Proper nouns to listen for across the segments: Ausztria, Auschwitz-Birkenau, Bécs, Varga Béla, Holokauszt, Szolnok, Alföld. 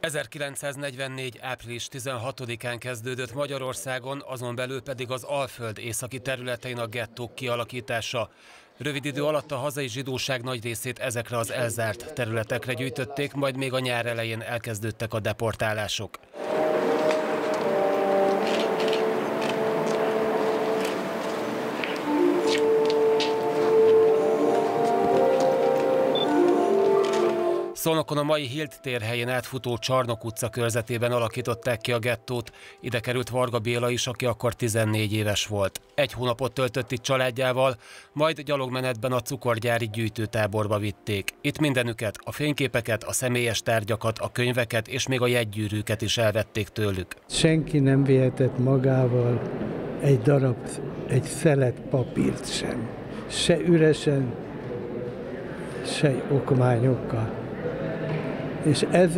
1944. április 16-án kezdődött Magyarországon, azon belül pedig az Alföld északi területein a gettók kialakítása. Rövid idő alatt a hazai zsidóság nagy részét ezekre az elzárt területekre gyűjtötték, majd még a nyár elején elkezdődtek a deportálások. Szolnokon a mai Hilt tér helyén átfutó Csarnok utca körzetében alakították ki a gettót. Ide került Varga Béla is, aki akkor 14 éves volt. Egy hónapot töltött itt családjával, majd gyalogmenetben a cukorgyári gyűjtőtáborba vitték. Itt mindenüket, a fényképeket, a személyes tárgyakat, a könyveket és még a jegygyűrűket is elvették tőlük. Senki nem vihetett magával egy darab, egy szelet papírt sem. Se üresen, se okmányokkal. És ez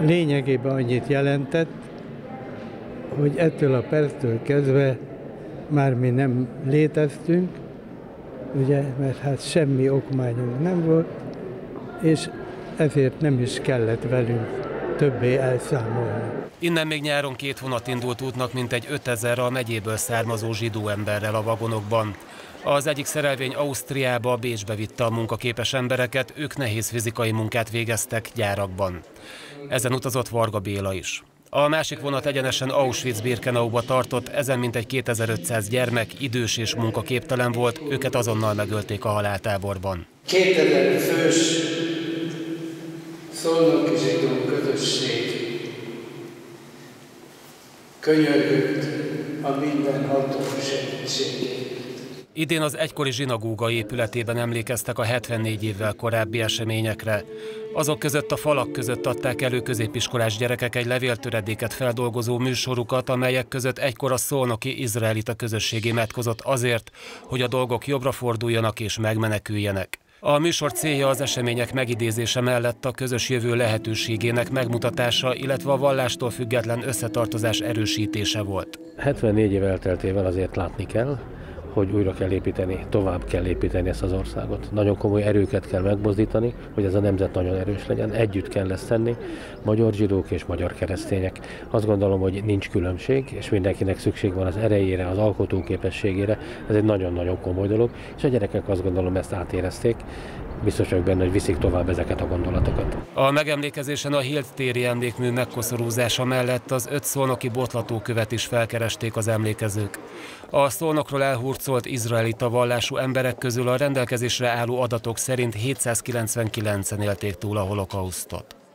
lényegében annyit jelentett, hogy ettől a perctől kezdve már mi nem léteztünk, ugye, mert hát semmi okmányunk nem volt, és ezért nem is kellett velünk többé elszámolni. Innen még nyáron két vonat indult útnak mintegy 5000 a megyéből származó zsidó emberrel a vagonokban. Az egyik szerelvény Ausztriába, Bécsbe vitte a munkaképes embereket, ők nehéz fizikai munkát végeztek gyárakban. Ezen utazott Varga Béla is. A másik vonat egyenesen Auschwitz-Birkenauba tartott, ezen mintegy 2500 gyermek idős és munkaképtelen volt, őket azonnal megölték a haláltáborban. 2000 fős szolnoki zsidó közösség könyörgött a mindenható segítségét. Idén az egykori zsinagóga épületében emlékeztek a 74 évvel korábbi eseményekre. Azok között a falak között adták elő középiskolás gyerekek egy levéltöredéket feldolgozó műsorukat, amelyek között egykor a szolnoki izraelita közösségé imádkozott azért, hogy a dolgok jobbra forduljanak és megmeneküljenek. A műsor célja az események megidézése mellett a közös jövő lehetőségének megmutatása, illetve a vallástól független összetartozás erősítése volt. 74 év elteltével azért látni kell, hogy újra kell építeni, tovább kell építeni ezt az országot. Nagyon komoly erőket kell megmozdítani, hogy ez a nemzet nagyon erős legyen. Együtt kell ezt tenni, magyar zsidók és magyar keresztények. Azt gondolom, hogy nincs különbség, és mindenkinek szükség van az erejére, az alkotóképességére. Ez egy nagyon-nagyon komoly dolog, és a gyerekek azt gondolom ezt átérezték. Biztos vagyok benne, hogy viszik tovább ezeket a gondolatokat. A megemlékezésen a Hilt téri emlékmű megkoszorúzása mellett az 5 szolnoki botlatókövet is felkeresték az emlékezők. A Szolnokról elhurcolt izraelita vallású emberek közül a rendelkezésre álló adatok szerint 799-en élték túl a holokausztot.